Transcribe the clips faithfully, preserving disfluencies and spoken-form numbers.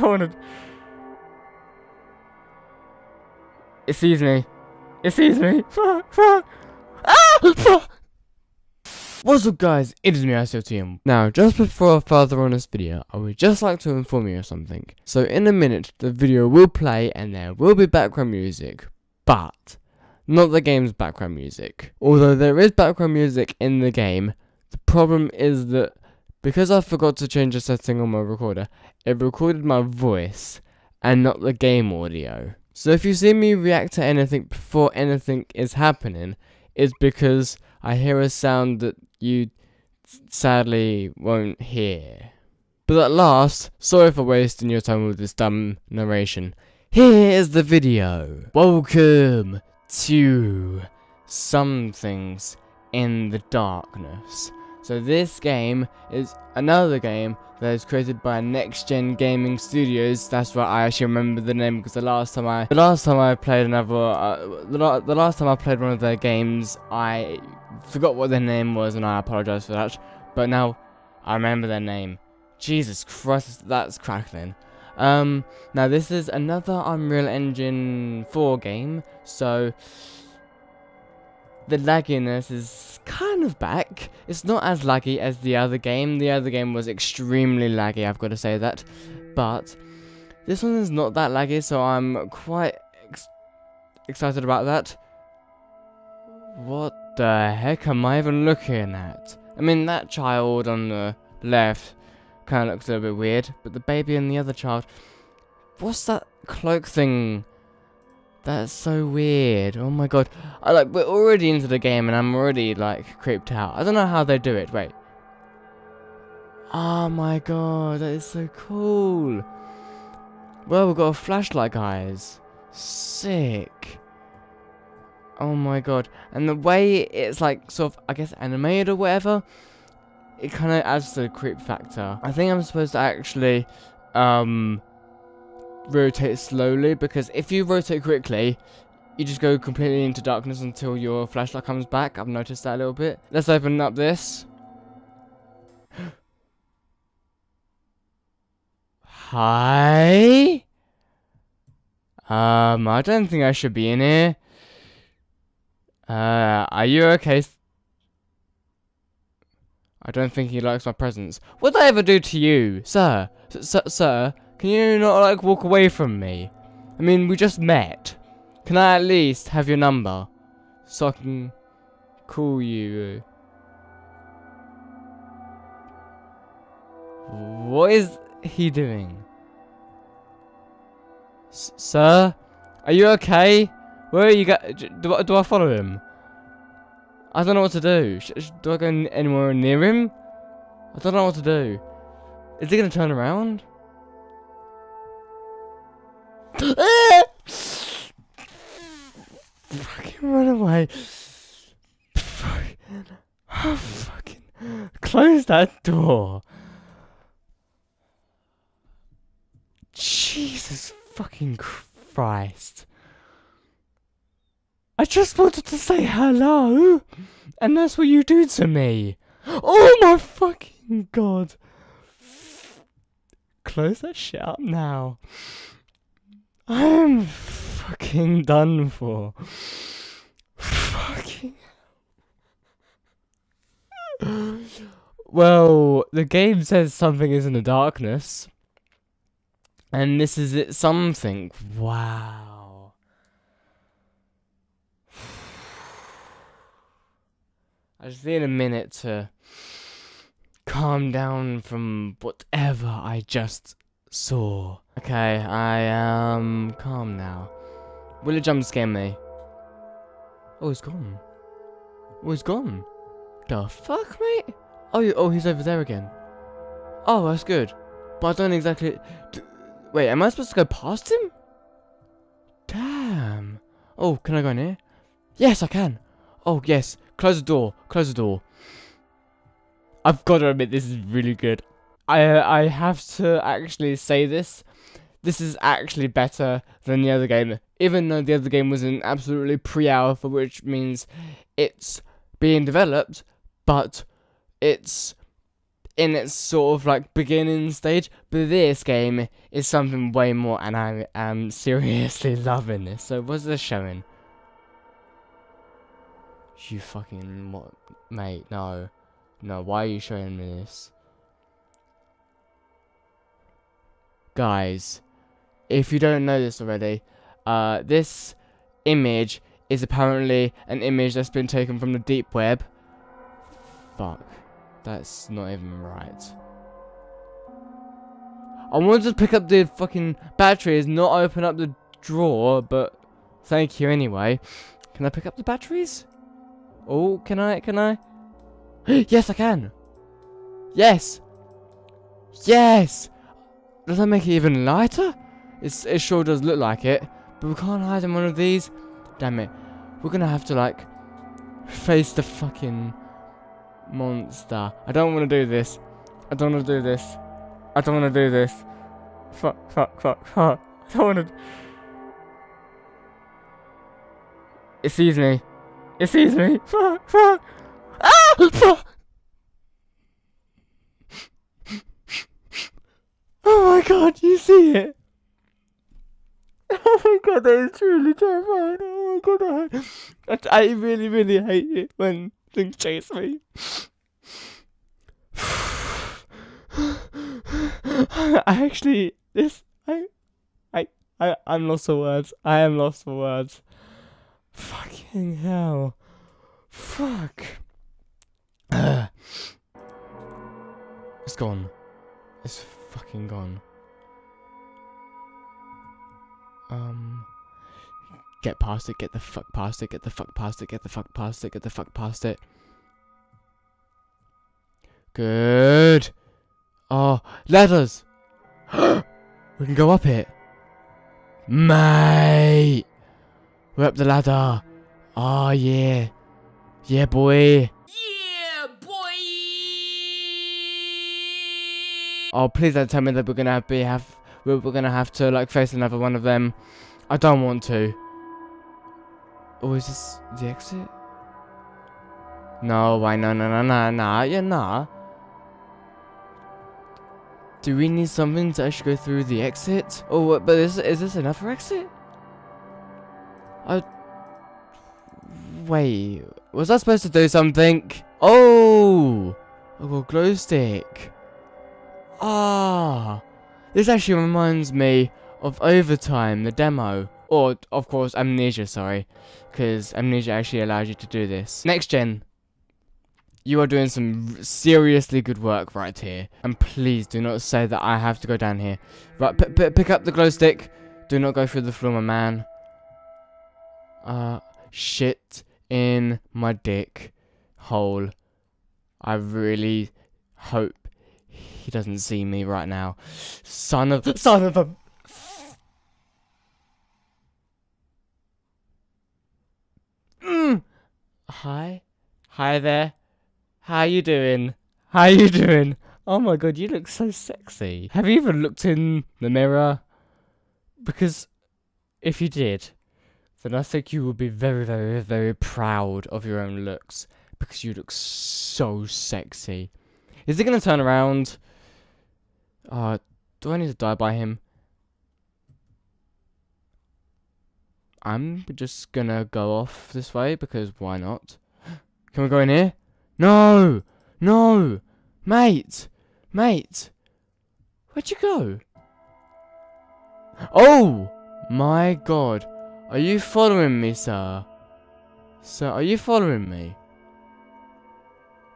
opponent. It sees me. It sees me. Fuck, fuck. Ah, fuck. What's up guys, it is me, I C O T M. Now, just before further on this video, I would just like to inform you of something. So in a minute, the video will play and there will be background music, but not the game's background music. Although there is background music in the game, the problem is that because I forgot to change the setting on my recorder, it recorded my voice and not the game audio. So if you see me react to anything before anything is happening, it's because I hear a sound that you sadly won't hear. But at last, sorry for wasting your time with this dumb narration. Here is the video. Welcome to Something's in the Darkness. So this game is another game that is created by Next Gen Gaming Studios. That's right, I actually remember the name because the last time I the last time I played another uh, the, la the last time I played one of their games, I forgot what their name was, and I apologize for that. But now I remember their name. Jesus Christ, that's crackling. Um, now this is another Unreal Engine four game, so the lagginess is kind of back. It's not as laggy as the other game. The other game was extremely laggy, I've got to say that. But this one is not that laggy, so I'm quite ex excited about that. What the heck am I even looking at? I mean, that child on the left kind of looks a little bit weird, but the baby and the other child... What's that cloak thing? That's so weird. Oh my god. I, like, we're already into the game and I'm already, like, creeped out. I don't know how they do it. Wait. Oh my god. That is so cool. Well, we've got a flashlight, guys. Sick. Oh my god. And the way it's, like, sort of, I guess, animated or whatever, it kind of adds to the creep factor. I think I'm supposed to actually, um... rotate slowly, because if you rotate quickly you just go completely into darkness until your flashlight comes back. I've noticed that a little bit. Let's open up this. Hi. Um, I don't think I should be in here. Uh, are you okay? I don't think he likes my presence. What did I ever do to you, sir? Sir, sir? Can you not, like, walk away from me? I mean, we just met. Can I at least have your number so I can call you? What is he doing? S sir? Are you okay? Where are you go- do I, do I follow him? I don't know what to do. Sh sh do I go anywhere near him? I don't know what to do. Is he gonna turn around? Fucking run away. Oh, fucking close that door. Jesus fucking Christ. I just wanted to say hello, and that's what you do to me. Oh my fucking god. Close that shit up now. I'm fucking done for. Fucking. Well, the game says something is in the darkness. And this is it, something. Wow. I just need a minute to calm down from whatever I just saw. Okay, I am um, calm now. Will it jump scare me? Oh, he's gone. Oh, he's gone. The fuck, mate? Oh, you, oh, he's over there again. Oh, that's good. But I don't exactly... D Wait, am I supposed to go past him? Damn. Oh, can I go in here? Yes, I can. Oh, yes. Close the door. Close the door. I've got to admit, this is really good. I I have to actually say this. This is actually better than the other game, even though the other game was an absolutely pre-alpha, which means it's being developed, but it's in its sort of like beginning stage, but this game is something way more, and I am seriously loving this. So what's this showing? You fucking what, mate? No, no. Why are you showing me this, guys? If you don't know this already, uh, this image is apparently an image that's been taken from the deep web. Fuck. That's not even right. I wanted to pick up the fucking batteries, not open up the drawer, but thank you anyway. Can I pick up the batteries? Oh, can I? Can I? Yes, I can. Yes. Yes. Does that make it even lighter? It's, it sure does look like it. But we can't hide in one of these. Damn it. We're gonna have to like face the fucking monster. I don't want to do this. I don't want to do this. I don't want to do this. Fuck, fuck, fuck, fuck. I don't want to. It sees me. It sees me. Fuck, fuck. Ah! Fuck! Oh my god, you see it? Oh my god, that is truly terrifying. Oh my god, I, I, I really, really hate it when things chase me. I actually, this, I, I, I, I'm lost for words. I am lost for words. Fucking hell. Fuck. Uh, it's gone. It's fucking gone. Um... Get past it, get the fuck past it, get the fuck past it, get the fuck past it, get the fuck past it. Good. Oh, ladders. We can go up it. Mate. We're up the ladder. Oh, yeah. Yeah, boy. Yeah, boy. Oh, please don't tell me that we're going to be have, we're going to have to, like, face another one of them. I don't want to. Oh, is this the exit? No, why no, no, no, no, no, yeah, nah. Do we need something to actually go through the exit? Oh, but is, is this another exit? I... Wait, was I supposed to do something? Oh! I got a glow stick. Ah! This actually reminds me of Overtime, the demo. Or, of course, Amnesia, sorry. Because Amnesia actually allows you to do this. Next Gen, you are doing some seriously good work right here. And please do not say that I have to go down here. Right, p p pick up the glow stick. Do not go through the floor, my man. Uh, shit in my dick hole. I really hope he doesn't see me right now. Son of... Son of a... Hi, hi there. How you doing? How you doing? Oh my god, you look so sexy. Have you even looked in the mirror? Because if you did, then I think you would be very, very, very proud of your own looks. Because you look so sexy. Is it gonna turn around? Uh, do I need to die by him? I'm just gonna go off this way, because why not? Can we go in here? No! No! Mate! Mate! Where'd you go? Oh! My god. Are you following me, sir? Sir, are you following me?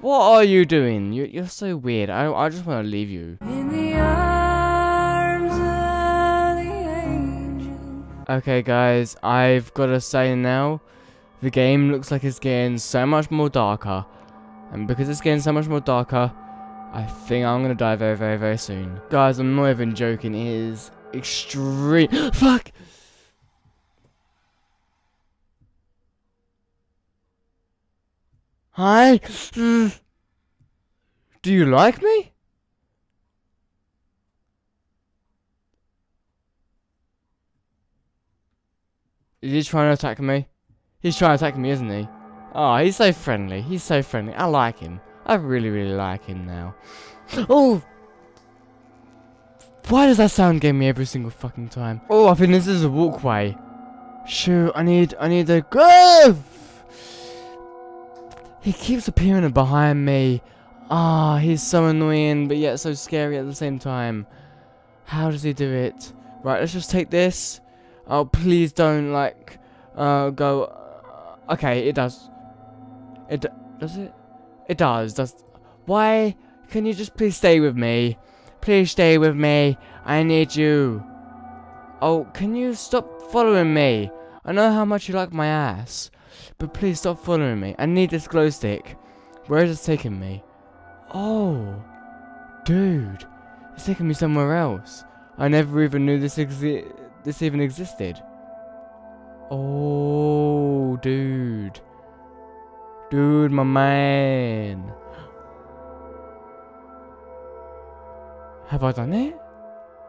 What are you doing? You're, you're so weird. I, I just want to leave you. In the Okay guys, I've got to say now, the game looks like it's getting so much more darker. And because it's getting so much more darker, I think I'm going to die very, very, very soon. Guys, I'm not even joking, it is extreme- Fuck! Hi? Do you like me? Is he trying to attack me? He's trying to attack me, isn't he? Oh, he's so friendly. He's so friendly. I like him. I really, really like him now. Oh! Why does that sound get me every single fucking time? Oh, I think this is a walkway. Shoot, I need, I need a... Oh! He keeps appearing behind me. Ah, oh, he's so annoying, but yet so scary at the same time. How does he do it? Right, let's just take this. Oh, please don't, like, uh, go... Uh, okay, it does. It do does it? It does. Does. Why? Can you just please stay with me? Please stay with me. I need you. Oh, can you stop following me? I know how much you like my ass, but please stop following me. I need this glow stick. Where is it taking me? Oh, dude, it's taking me somewhere else. I never even knew this exi- this even existed. Oh, dude. Dude, my man. Have I done it?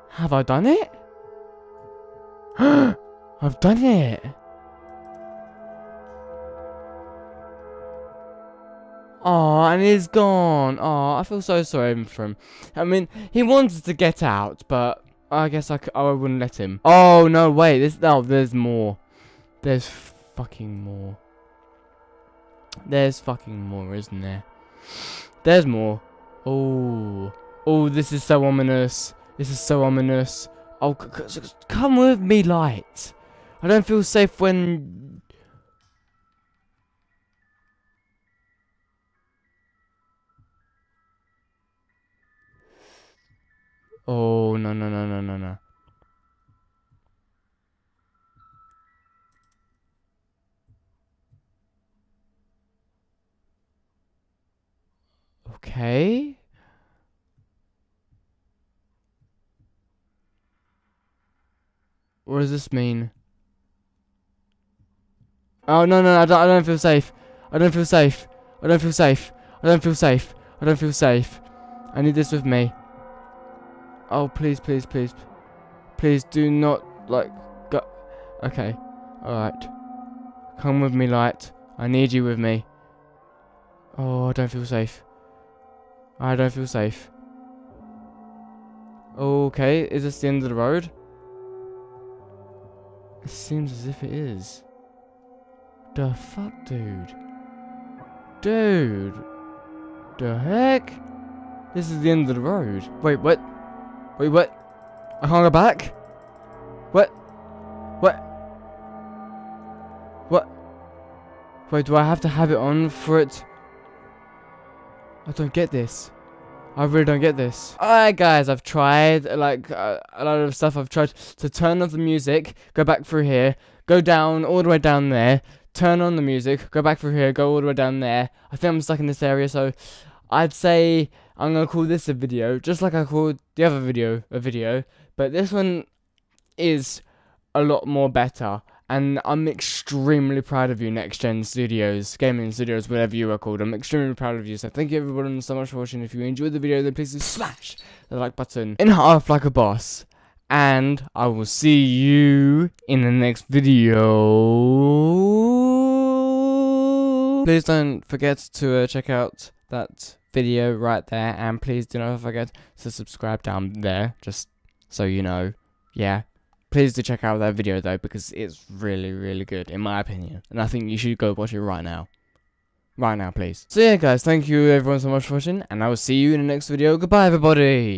Have I done it? I've done it. Oh, and he's gone. Oh, I feel so sorry for him. I mean, he wanted to get out, but I guess I, c I wouldn't let him. Oh, no, wait. There's, oh, there's more. There's fucking more. There's fucking more, isn't there? There's more. Oh. Oh, this is so ominous. This is so ominous. Oh, c c come with me, light. I don't feel safe when... Oh, no, no, no, no, no, no. Okay. What does this mean? Oh, no, no, I don't, I don't feel safe. I don't feel safe. I don't feel safe. I don't feel safe. I don't feel safe. I need this with me. Oh, please, please, please. Please do not, like, go. Okay. Alright. Come with me, light. I need you with me. Oh, I don't feel safe. I don't feel safe. Okay, is this the end of the road? It seems as if it is. The fuck, dude? Dude! The heck? This is the end of the road. Wait, what? Wait, what? I can't go back? What? What? What? Wait, do I have to have it on for it? I don't get this. I really don't get this. Alright guys, I've tried, like, uh, a lot of stuff. I've tried to turn off the music, go back through here, go down, all the way down there, turn on the music, go back through here, go all the way down there. I think I'm stuck in this area, so I'd say... I'm going to call this a video, just like I called the other video a video, but this one is a lot more better, and I'm extremely proud of you, Next Gen Studios, Gaming Studios, whatever you are called. I'm extremely proud of you, so thank you everyone so much for watching. If you enjoyed the video, then please do smash the like button in half like a boss, and I will see you in the next video. Please don't forget to uh, check out that video right there, and please do not forget to subscribe down there, just so you know. Yeah, please do check out that video though, because it's really, really good in my opinion, and I think you should go watch it right now, right now please. So yeah guys, thank you everyone so much for watching, and I will see you in the next video. Goodbye everybody.